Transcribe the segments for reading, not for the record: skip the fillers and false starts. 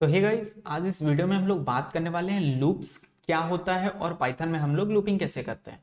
तो hey guys, आज इस वीडियो में हम लोग बात करने वाले हैं लूप्स क्या होता है और पाइथन में हम लोग लूपिंग कैसे करते हैं।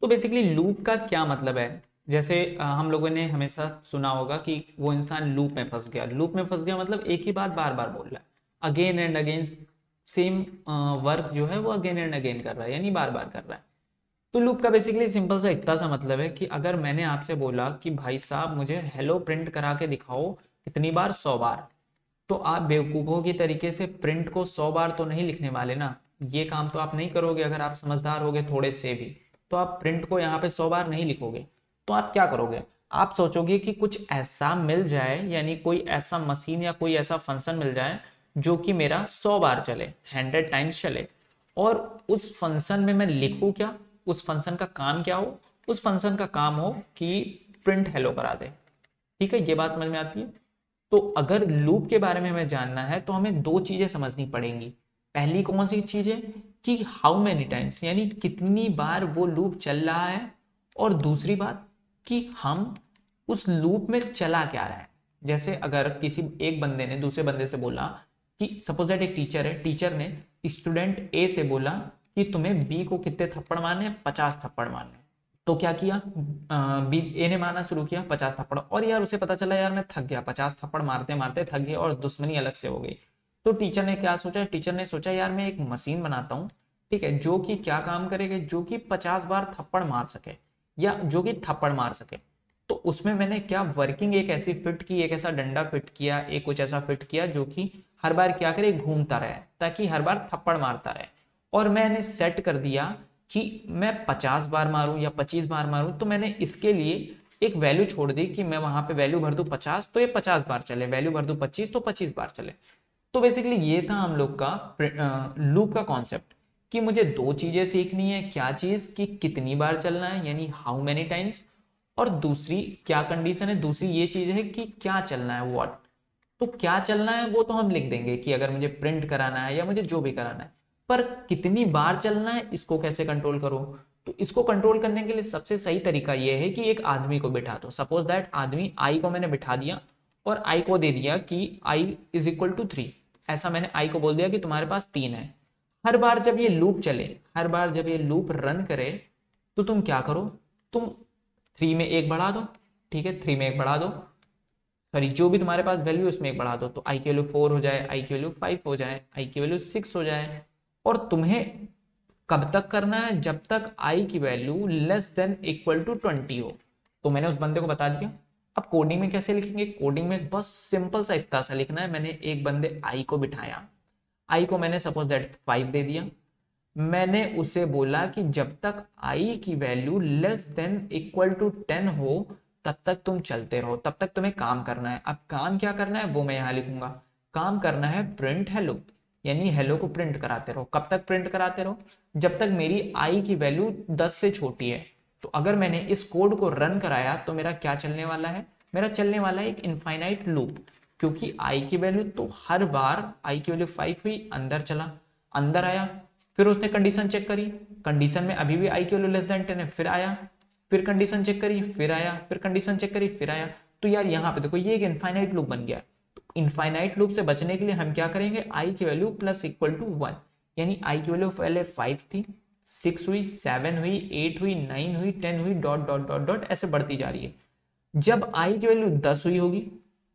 तो बेसिकली लूप का क्या मतलब है, जैसे हम लोगों ने हमेशा सुना होगा कि वो इंसान लूप में फंस गया। लूप में फंस गया मतलब एक ही बात बार बार बोल रहा है, again and again same work जो है वो अगेन एंड अगेन कर रहा है, यानी बार बार कर रहा है। तो लूप का बेसिकली सिंपल सा इतना सा मतलब है कि अगर मैंने आपसे बोला कि भाई साहब मुझे हेलो प्रिंट करा के दिखाओ कितनी बार, 100 बार, तो आप बेवकूफों की तरीके से प्रिंट को 100 बार तो नहीं लिखने वाले ना, ये काम तो आप नहीं करोगे। अगर आप समझदार होगे थोड़े से भी तो आप प्रिंट को यहाँ पे 100 बार नहीं लिखोगे। तो आप क्या करोगे, आप सोचोगे कि कुछ ऐसा मिल जाए, यानी कोई ऐसा मशीन या कोई ऐसा फंक्शन मिल जाए जो कि मेरा 100 बार चले, 100 टाइम्स चले, और उस फंक्शन में मैं लिखूँ क्या, उस फंक्शन का काम क्या हो, उस फंक्शन का काम हो कि प्रिंट हेलो करा दे। ठीक है, ये बात समझ में आती है। तो अगर लूप के बारे में हमें जानना है तो हमें दो चीजें समझनी पड़ेंगी। पहली कौन सी चीज है कि हाउ मेनी टाइम्स, यानी कितनी बार वो लूप चल रहा है, और दूसरी बात कि हम उस लूप में चला क्या रहा है। जैसे अगर किसी एक बंदे ने दूसरे बंदे से बोला कि सपोज दैट एक टीचर है, टीचर ने स्टूडेंट ए से बोला कि तुम्हें बी को कितने थप्पड़ मारने, 50 थप्पड़ मारने। तो क्या किया, बी ए ने मारना शुरू किया 50 थप्पड़, और यार उसे पता चला यार मैं थक गया, 50 थप्पड़ मारते मारते थक गया और दुश्मनी अलग से हो गई। तो टीचर ने क्या सोचा, टीचर ने सोचा यार मैं एक मशीन बनाता हूँ, ठीक है, जो कि क्या काम करेगा, जो कि 50 बार थप्पड़ मार सके या जो कि थप्पड़ मार सके। तो उसमें मैंने क्या वर्किंग एक ऐसी फिट की, एक ऐसा डंडा फिट किया, एक कुछ ऐसा फिट किया जो कि हर बार क्या करे, घूमता रहे, ताकि हर बार थप्पड़ मारता रहे। और मैंने सेट कर दिया कि मैं 50 बार मारूं या 25 बार मारूं, तो मैंने इसके लिए एक वैल्यू छोड़ दी कि मैं वहां पे वैल्यू भर दूं 50 तो ये 50 बार चले, वैल्यू भर दूं 25 तो 25 बार चले। तो बेसिकली ये था हम लोग का लूप का कॉन्सेप्ट, कि मुझे दो चीजें सीखनी है। क्या चीज, कि कितनी बार चलना है, यानी हाउ मेनी टाइम्स, और दूसरी क्या कंडीशन है, दूसरी ये चीज है कि क्या चलना है, व्हाट। तो क्या चलना है वो तो हम लिख देंगे कि अगर मुझे प्रिंट कराना है या मुझे जो भी कराना है, पर कितनी बार चलना है इसको कैसे कंट्रोल करो। तो इसको कंट्रोल करने के लिए सबसे सही तरीका यह है कि एक आदमी को बिठा दो। सपोज दैट आदमी आई को मैंने बिठा दिया और आई को दे दिया कि i = 3, ऐसा मैंने आई को बोल दिया कि तुम्हारे पास 3 है। हर बार जब ये लूप चले, हर बार जब ये लूप रन करे, तो तुम क्या करो, तुम 3 में 1 बढ़ा दो, ठीक है, 3 में 1 बढ़ा दो, सॉरी जो भी तुम्हारे पास वैल्यू उसमें 1 बढ़ा दो। तो आई की वैल्यू 4 हो जाए, आई की वैल्यू 5 हो जाए, आई की वैल्यू 6 हो जाए। और तुम्हें कब तक करना है, जब तक i की वैल्यू < < 20 हो। तो मैंने उस बंदे को बता दिया। अब कोडिंग में कैसे लिखेंगे, कोडिंग में बस सिंपल सा इतना सा लिखना है। मैंने एक बंदे i को बिठाया, i को मैंने सपोज दैट 5 दे दिया, मैंने उसे बोला कि जब तक i की वैल्यू < <10 हो तब तक तुम चलते रहो, तब तक तुम्हें काम करना है। अब काम क्या करना है वो मैं यहाँ लिखूंगा, काम करना है प्रिंट हेलो, यानी हेलो को प्रिंट कराते रहो। कब तक प्रिंट कराते रहो, जब तक मेरी आई की वैल्यू 10 से छोटी है। तो अगर मैंने इस कोड को रन कराया तो मेरा क्या चलने वाला है, मेरा चलने वाला है एक इनफाइनाइट लूप, क्योंकि आई की वैल्यू तो हर बार, आई की वैल्यू 5 हुई, अंदर चला, अंदर आया, फिर उसने कंडीशन चेक करी, कंडीशन में अभी भी आई की वैल्यू <10 है, फिर आया, फिर कंडीशन चेक करी, फिर आया, फिर कंडीशन चेक करी, फिर आया। तो यार यहाँ पे देखो ये एक इनफाइनाइट लूप बन गया। इनफाइनाइट लूप से बचने के लिए हम क्या करेंगे, i की वैल्यू += 1, यानी i की वैल्यू पहले 5 थी, 6 हुई, 7 हुई, 8 हुई, 9 हुई, 10 हुई, डॉट डॉट डॉट डॉट ऐसे बढ़ती जा रही है। जब i की वैल्यू 10 हुई होगी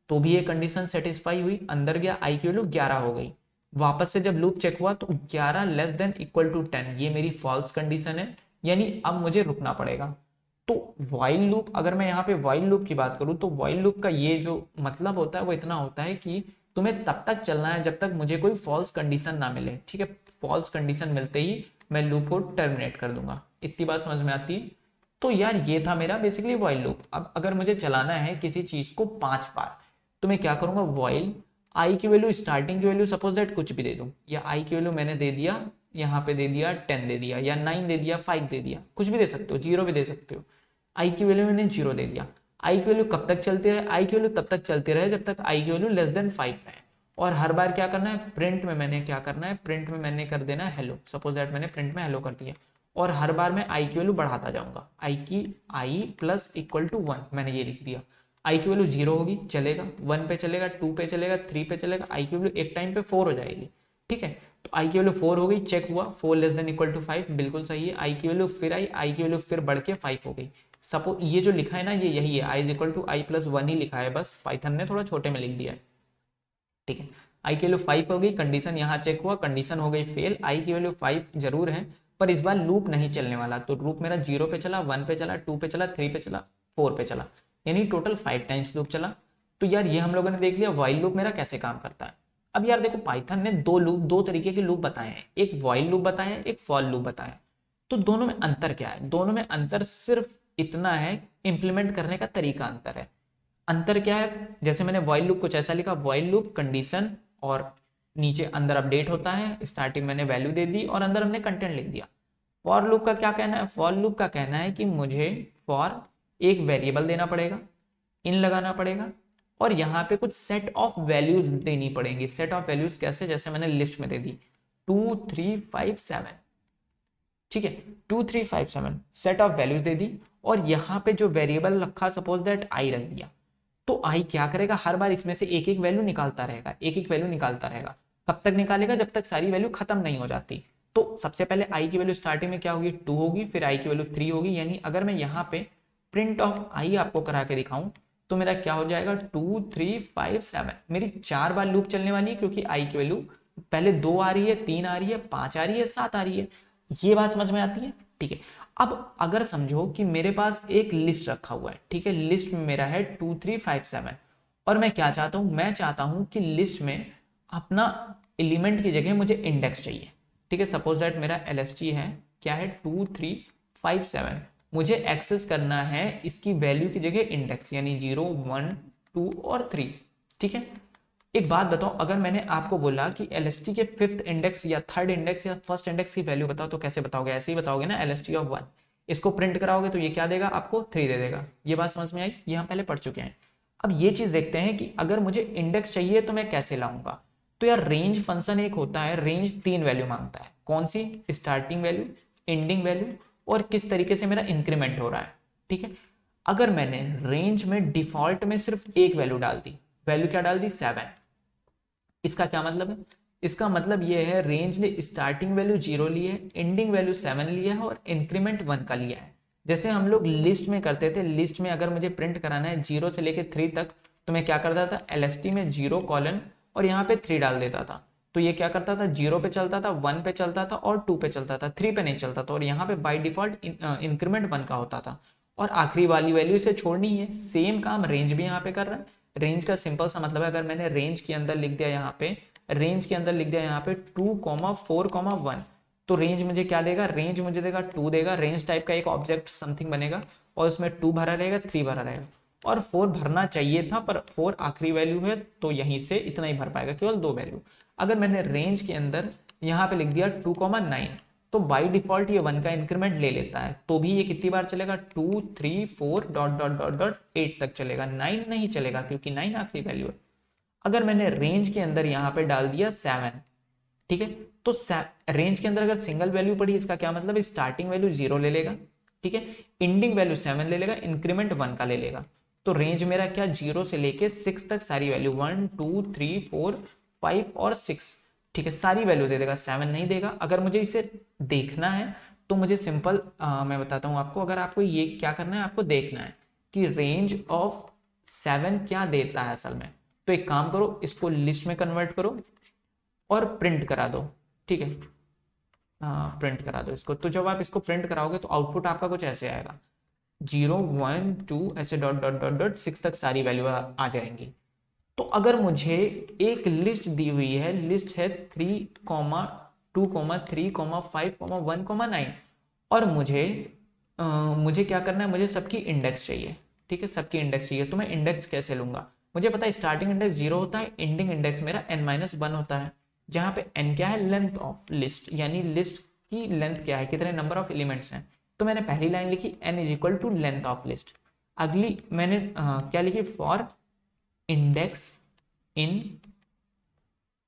तो भी ये कंडीशन सेटिस्फाई हुई, अंदर गया, i की वैल्यू 11 हो गई। वापस से जब लूप चेक हुआ तो 11 < 10, ये मेरी फॉल्स कंडीशन है, यानी अब मुझे रुकना पड़ेगा। तो व्हाइल लूप, अगर मैं यहाँ पे व्हाइल लूप की बात करूँ तो व्हाइल लूप का ये जो मतलब होता है वो इतना होता है कि तुम्हें तब तक चलना है जब तक मुझे कोई फॉल्स कंडीशन ना मिले। ठीक है, फॉल्स कंडीशन मिलते ही मैं लूप को टर्मिनेट कर दूंगा। इतनी बात समझ में आती है। तो यार ये था मेरा बेसिकली व्हाइल लूप। अब अगर मुझे चलाना है किसी चीज को 5 बार तो मैं क्या करूंगा, व्हाइल, आई की वैल्यू, स्टार्टिंग की वैल्यू सपोज दैट कुछ भी दे दूं, या आई की वैल्यू मैंने दे दिया, यहाँ पे दे दिया 10 दे दिया, या 9 दे दिया, 5 दे दिया, कुछ भी दे सकते हो, 0 भी दे सकते हो। i की वैल्यू मैंने 0 दे दिया। i की वैल्यू कब तक चलती रहे, i की वैल्यू तब तक चलती रहे जब तक i की वैल्यू < 5 रहे। और हर बार क्या करना है, प्रिंट में मैंने क्या करना है, प्रिंट में मैंने कर देना हेलो। सपोज दैट मैंने प्रिंट में हेलो कर दिया, और हर बार मैं i की वैल्यू बढ़ाता जाऊंगा, i की i += 1 मैंने ये लिख दिया। आई की वैल्यू 0 होगी, चलेगा 1 पे चलेगा, 2 पे चलेगा, 3 पे चलेगा, आई की वैल्यू एक टाइम पे 4 हो जाएगी। ठीक है, तो आई की वैल्यू 4 हो गई, चेक हुआ 4 < 5 बिल्कुल सही है। आई की वैल्यू फिर आई, आई की वैल्यू फिर बढ़ के 5 हो गई। सपोज ये जो लिखा है ना ये यही है, I is equal to I plus 1 ही लिखा है, बस पाइथन ने थोड़ा छोटे में लिख दिया है। ठीक है, आई की वैल्यू 5 हो गई, कंडीशन यहाँ चेक हुआ, कंडीशन हो गई फेल। आई की वैल्यू 5 जरूर है पर इस बार लूप नहीं चलने वाला, तो लूप मेरा 0 पे चला, 1 पे चला, 2 पे चला, 3 पे चला, 4 पे चला, यानी टोटल 5 टाइम्स लूप चला। तो यार ये हम लोगों ने देख लिया व्हाइल लूप मेरा कैसे काम करता है। अब यार देखो पाइथन ने दो तरीके के लूप बताए हैं, एक व्हाइल लूप बताया है, एक फॉर लूप बताया है। तो दोनों में अंतर क्या है? दोनों में अंतर सिर्फ इतना है, इंप्लीमेंट करने का तरीका अंतर है। अंतर क्या है? जैसे मैंने व्हाइल लूप कुछ ऐसा लिखा, व्हाइल लूप कंडीशन और नीचे अंदर अपडेट होता है, स्टार्टिंग मैंने वैल्यू दे दी और अंदर हमने कंटेंट लिख दिया। फॉर लूप का क्या कहना है? फॉर लूप का कहना है कि मुझे फॉर एक वेरिएबल देना पड़ेगा, इन लगाना पड़ेगा और यहाँ पे कुछ सेट ऑफ वैल्यूज देनी पड़ेंगी। सेट ऑफ वैल्यूज कैसे? जैसे मैंने लिस्ट में दे दी 2, 3, 5, 7। ठीक है, 2, 3, 5, 7 सेट ऑफ वैल्यूज दे दी और यहाँ पे जो वेरिएबल रखा सपोज दैट आई रख दिया। तो आई क्या करेगा? हर बार इसमें से एक एक वैल्यू निकालता रहेगा, एक एक वैल्यू निकालता रहेगा। कब तक निकालेगा? जब तक सारी वैल्यू खत्म नहीं हो जाती। तो सबसे पहले आई की वैल्यू स्टार्टिंग में क्या होगी? 2 होगी, फिर आई की वैल्यू 3 होगी। यानी अगर मैं यहाँ पे प्रिंट ऑफ आई आपको करा के दिखाऊं तो मेरा क्या हो जाएगा? 2, 3, 5, 7 मेरी 4 बार लूप चलने वाली है, क्योंकि आई की वैल्यू पहले 2 आ रही है, 3 आ रही है, 5 आ रही है, 7 आ रही है। ये बात समझ में आती है? ठीक है, अब अगर समझो कि मेरे पास एक लिस्ट रखा हुआ है, ठीक है, लिस्ट में मेरा है 2, 3, 5, 7 और मैं क्या चाहता हूँ? मैं चाहता हूँ कि लिस्ट में अपना एलिमेंट की जगह मुझे इंडेक्स चाहिए। ठीक है, सपोज दैट मेरा LST है, क्या है? 2, 3, 5, 7 मुझे एक्सेस करना है इसकी वैल्यू की जगह इंडेक्स, यानी 0, 1, 2 और 3। ठीक है, एक बात बताओ, अगर मैंने आपको बोला कि LST के 5th इंडेक्स या 3rd इंडेक्स या 1st इंडेक्स की वैल्यू बताओ, तो कैसे बताओगे? ऐसे ही बताओगे ना, LST of 1 इसको प्रिंट कराओगे तो ये क्या देगा आपको? 3 दे देगा। ये बात समझ में आई? ये हम पहले पढ़ चुके हैं। अब ये चीज देखते हैं कि अगर मुझे इंडेक्स चाहिए तो मैं कैसे लाऊंगा। तो यार रेंज फंक्शन एक होता है, रेंज 3 वैल्यू मांगता है। कौन सी? स्टार्टिंग वैल्यू, एंडिंग वैल्यू और किस तरीके से मेरा इंक्रीमेंट हो रहा है। ठीक है, अगर मैंने रेंज में डिफॉल्ट में सिर्फ एक वैल्यू डाल दी, वैल्यू क्या डाल दी? 7। इसका क्या मतलब है? इसका मतलब यह है रेंज ने स्टार्टिंग वैल्यू 0 ली है, एंडिंग वैल्यू 7 लिया है और इंक्रीमेंट 1 का लिया है। जैसे हम लोग लिस्ट में करते थे, लिस्ट में अगर मुझे प्रिंट कराना है 0 से लेकर 3 तक, तो मैं क्या करता था? LST में 0 : और यहाँ पे 3 डाल देता था। तो ये क्या करता था? 0 पे चलता था, 1 पे चलता था और 2 पे चलता था, 3 पे नहीं चलता था और यहाँ पे बाय डिफॉल्ट इंक्रीमेंट 1 का होता था और आखिरी वाली वैल्यू इसे छोड़नी है। सेम काम रेंज भी यहाँ पे कर रहा है। रेंज का सिंपल सा मतलब है, अगर मैंने रेंज के अंदर लिख दिया यहाँ पे, रेंज के अंदर लिख दिया यहाँ पे 2, 4, 1 तो रेंज मुझे क्या देगा? रेंज मुझे देगा 2 देगा। रेंज टाइप का एक ऑब्जेक्ट समथिंग बनेगा और उसमें 2 भरा रहेगा, 3 भरा रहेगा और 4 भरना चाहिए था, पर 4 आखिरी वैल्यू है तो यहीं से इतना ही भर पाएगा, केवल 2 वैल्यू। अगर मैंने रेंज के अंदर यहाँ पे लिख दिया 2, 9 तो बाय डिफॉल्ट ये 1 का इंक्रीमेंट ले लेता है। तो भी ये कितनी बार चलेगा? 2, 3, 4 ... 8 तक चलेगा, 9 नहीं चलेगा क्योंकि 9 आखिरी वैल्यू है। अगर मैंने रेंज के अंदर यहाँ पे डाल दिया 7, ठीक है, तो रेंज के अंदर अगर सिंगल वैल्यू पड़ी, इसका क्या मतलब? स्टार्टिंग वैल्यू 0 ले लेगा, ठीक है, एंडिंग वैल्यू 7 ले लेगा, इंक्रीमेंट 1 का ले लेगा। तो रेंज मेरा क्या? 0 से लेके 6 तक सारी वैल्यू 1, 2, 3, 4, 5 और 6, ठीक है, सारी वैल्यू दे देगा, 7 नहीं देगा। अगर मुझे इसे देखना है तो मुझे सिंपल मैं बताता हूँ आपको, अगर आपको ये क्या करना है, आपको देखना है कि रेंज ऑफ 7 क्या देता है असल में। तो एक काम करो, इसको लिस्ट में कन्वर्ट करो और प्रिंट करा दो। ठीक है, प्रिंट करा दो इसको। तो जब आप इसको प्रिंट कराओगे तो आउटपुट आपका कुछ ऐसे आएगा, 0, 1, 2 ऐसे ... 6 तक सारी वैल्यू आ जाएंगी। तो अगर मुझे एक लिस्ट दी हुई है, लिस्ट है 3, 2, 3, 5, 1, 9 और मुझे क्या करना है? मुझे सबकी इंडेक्स चाहिए। ठीक है, सबकी इंडेक्स चाहिए। तो मैं इंडेक्स कैसे लूंगा? मुझे पता है स्टार्टिंग इंडेक्स 0 होता है, एंडिंग इंडेक्स मेरा n-1 होता है, जहाँ पे n क्या है? लेंथ ऑफ लिस्ट, यानी लिस्ट की लेंथ क्या है, कितने नंबर ऑफ एलिमेंट्स हैं। तो मैंने पहली लाइन लिखी n = लेंथ ऑफ लिस्ट। अगली मैंने क्या लिखी? फॉर इंडेक्स इन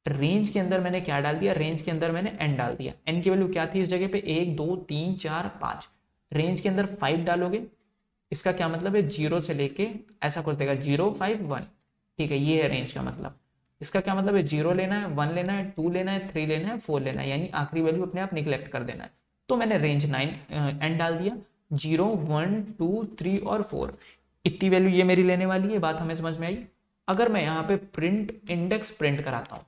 रेंज के अंदर मैंने क्या डाल दिया? रेंज के अंदर मैंने n डाल दिया। n की वैल्यू क्या थी इस जगह पे? 1, 2, 3, 4, 5। रेंज के अंदर 5 डालोगे, इसका क्या मतलब है, जीरो से लेके ऐसा खोल देगा 0 5 1, ठीक है, ये है रेंज का मतलब। इसका क्या मतलब है, जीरो लेना है, 1 लेना है, 2 लेना है, 3 लेना है, 4 लेना है, यानी आखिरी वैल्यू अपने आप निगलेक्ट कर देना है। तो मैंने रेंज 9 एंड डाल दिया, 0 1 2 3 और 4, इतनी वैल्यू ये मेरी लेने वाली है, बात हमें समझ में आई। अगर मैं यहाँ पे प्रिंट इंडेक्स प्रिंट कराता हूँ,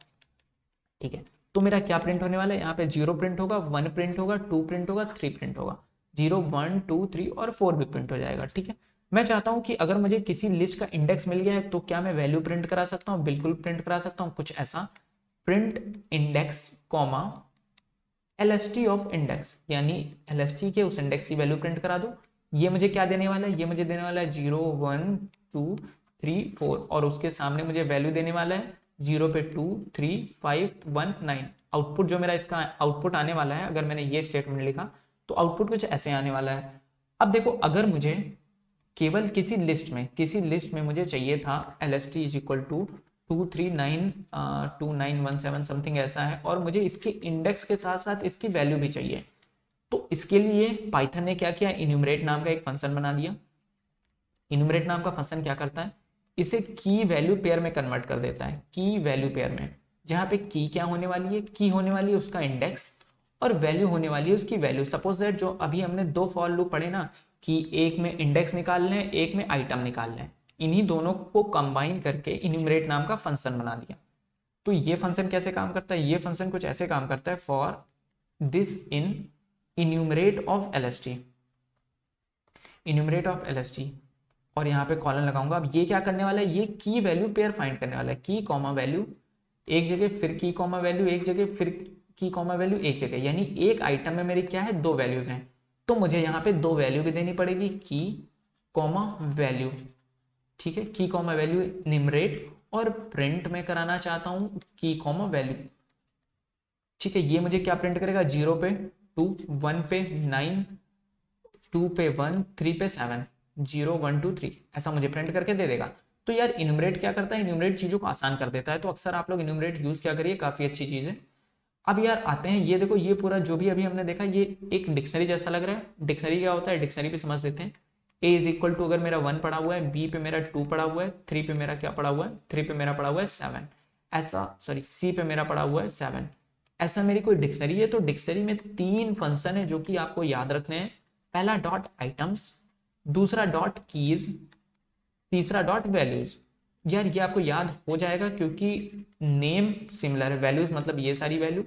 ठीक है, तो मेरा क्या प्रिंट होने वाला है, यहाँ पे 0 प्रिंट होगा, 1 प्रिंट होगा, 2 प्रिंट होगा, 3 प्रिंट होगा, 0 1 2 3 और 4 भी प्रिंट हो जाएगा। ठीक है, मैं चाहता हूं कि अगर मुझे किसी लिस्ट का इंडेक्स मिल गया है तो क्या मैं वैल्यू प्रिंट करा सकता हूं, बिल्कुल प्रिंट करा सकता हूं। कुछ ऐसा, print index comma LST of index, यानी एलएसटी के उस इंडेक्स की वैल्यू प्रिंट करा दो। ये मुझे क्या देने वाला है, ये मुझे देने वाला है 0 1 2 3 4 और उसके सामने मुझे वैल्यू देने वाला है 0 पे 2 3 5 1 9। आउटपुट जो मेरा इसका आउटपुट आने वाला है, अगर मैंने ये स्टेटमेंट लिखा तो आउटपुट कुछ ऐसे आने वाला है। अब देखो, अगर मुझे केवल किसी लिस्ट में मुझे चाहिए था LST is equal to 2 3 9 2 9 1 7 something ऐसा है, और मुझे इसके इंडेक्स के साथ साथ इसकी वैल्यू भी चाहिए, तो इसके लिए पाइथन ने क्या किया, इन्यूमरेट नाम का एक फंक्शन बना दिया। इन्यूमरेट नाम का फंक्शन क्या करता है, इसे की वैल्यू पेयर में कन्वर्ट कर देता है। की वैल्यू पेयर में, जहाँ पे की क्या होने वाली है, की होने वाली है उसका इंडेक्स और वैल्यू होने वाली है उसकी वैल्यू। सपोज दैट जो अभी हमने दो फॉर लूप पढ़े ना, कि एक में इंडेक्स निकालना है, एक में आइटम निकालना है, इन्हीं दोनों को कंबाइन करके इन्यूमरेट नाम का फंक्शन बना दिया। तो ये फंक्शन कैसे काम करता है, ये फंक्शन कुछ ऐसे काम करता है, for this in enumerate of LST, enumerate of LST, और यहाँ पे कॉलन लगाऊंगा। अब ये क्या करने वाला है, ये की वैल्यू पेयर फाइंड करने वाला है, की कॉमा वैल्यू एक जगह, फिर की कॉमा वैल्यू एक जगह, फिर की कॉमा वैल्यू एक जगह, यानी एक आइटम में मेरी क्या है, दो वैल्यूज हैं, तो मुझे यहाँ पे दो वैल्यू भी देनी पड़ेगी, की कॉमा वैल्यू, ठीक है, की कॉमा वैल्यू न्यूमरेट, और प्रिंट में कराना चाहता हूँ की कॉमा वैल्यू, ठीक है। ये मुझे क्या प्रिंट करेगा, 0 पे 2 1 पे 9 2 पे 1 3 पे 7, 0 1 2 3 ऐसा मुझे प्रिंट करके दे देगा। तो यार इन्यूमरेट क्या करता है, इन्यूमरेट चीज़ों को आसान कर देता है, तो अक्सर आप लोग इन्यूमरेट यूज़ क्या करिए, काफ़ी अच्छी चीज़ है। अब यार आते हैं, ये देखो, ये पूरा जो भी अभी हमने देखा ये एक डिक्शनरी जैसा लग रहा है। डिक्शनरी क्या होता है, डिक्शनरी पे समझ लेते हैं। ए इज इक्वल टू, अगर मेरा 1 पड़ा हुआ है, बी पे मेरा 2 पड़ा हुआ है, 3 पे मेरा क्या पड़ा हुआ है, 3 पे मेरा पड़ा हुआ है 7, ऐसा, सॉरी, सी पे मेरा पड़ा हुआ है 7, ऐसा मेरी कोई डिक्शनरी है। तो डिक्शनरी में 3 फंक्शन है जो कि आपको याद रखने हैं। पहला डॉट आइटम्स, दूसरा डॉट कीज, तीसरा डॉट वैल्यूज। यार ये आपको याद हो जाएगा क्योंकि नेम सिमिलर है, वैल्यूज मतलब ये सारी वैल्यू,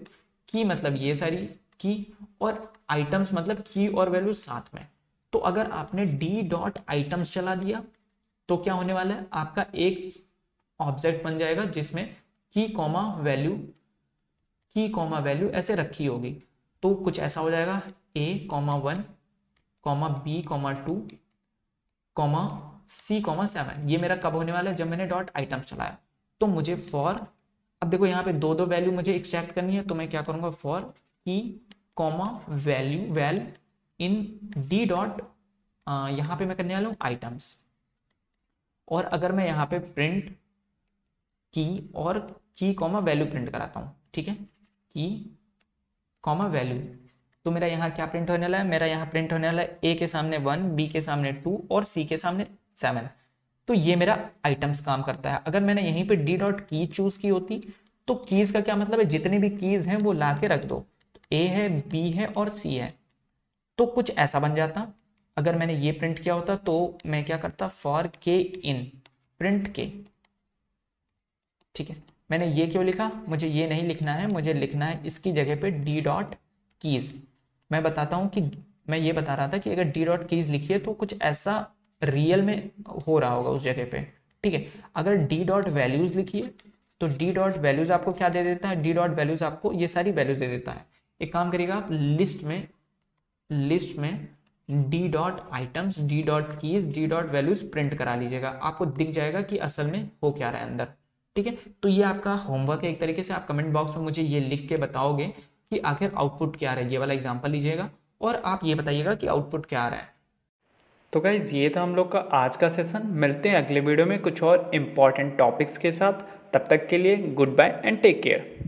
की मतलब ये सारी की, और आइटम्स मतलब की और वैल्यूज साथ में। तो अगर आपने डी डॉट आइटम्स चला दिया तो क्या होने वाला है, आपका एक ऑब्जेक्ट बन जाएगा जिसमें key comma value, key comma value ऐसे रखी होगी। तो कुछ ऐसा हो जाएगा, A comma 1 comma B comma 2 comma C, 7। ये मेरा कब होने वाला है, जब मैंने डॉट आइटम्स चलाया। तो मुझे फॉर, अब देखो यहाँ पे दो दो वैल्यू मुझे एक्सट्रैक्ट करनी है, तो मैं क्या करूंगा, for key comma value val in D dot, यहाँ पे मैं करने वाला हूँ आइटम्स। और अगर मैं यहाँ पे प्रिंट की और की कॉमा वैल्यू प्रिंट कराता हूँ, ठीक है, की कॉमा वैल्यू, तो मेरा यहाँ क्या प्रिंट होने वाला है, मेरा यहाँ प्रिंट होने वाला है ए के सामने 1, बी के सामने 2 और सी के सामने 7। तो ये मेरा आइटम्स काम करता है। अगर मैंने यहीं पे डी डॉट की चूज की होती तो कीज का क्या मतलब है, जितने भी कीज हैं वो ला के रख दो, ए है, बी है और सी है, तो कुछ ऐसा बन जाता। अगर मैंने ये प्रिंट किया होता तो मैं क्या करता, फॉर के इन प्रिंट के, ठीक है। मैंने ये क्यों लिखा, मुझे ये नहीं लिखना है, मुझे लिखना है इसकी जगह पे डी डॉट कीज। मैं बताता हूँ कि मैं ये बता रहा था कि अगर डी डॉट कीज लिखिए तो कुछ ऐसा रियल में हो रहा होगा उस जगह पे, ठीक है। अगर डी डॉट वैल्यूज लिखिए तो डी डॉट वैल्यूज आपको क्या दे देता है, डी डॉट वैल्यूज आपको ये सारी वैल्यूज दे देता है। एक काम करिएगा आप लिस्ट में D dot items, D dot keys, D dot values print करा लीजिएगा, आपको दिख जाएगा कि असल में हो क्या रहा है अंदर, ठीक है। तो ये आपका होमवर्क है एक तरीके से। आप कमेंट बॉक्स में मुझे ये लिख के बताओगे कि आखिर आउटपुट क्या आ रहा है, ये वाला एग्जाम्पल लीजिएगा और आप ये बताइएगा कि आउटपुट क्या आ रहा है। तो गाइज़ ये था हम लोग का आज का सेशन। मिलते हैं अगले वीडियो में कुछ और इम्पॉर्टेंट टॉपिक्स के साथ, तब तक के लिए goodbye and take care.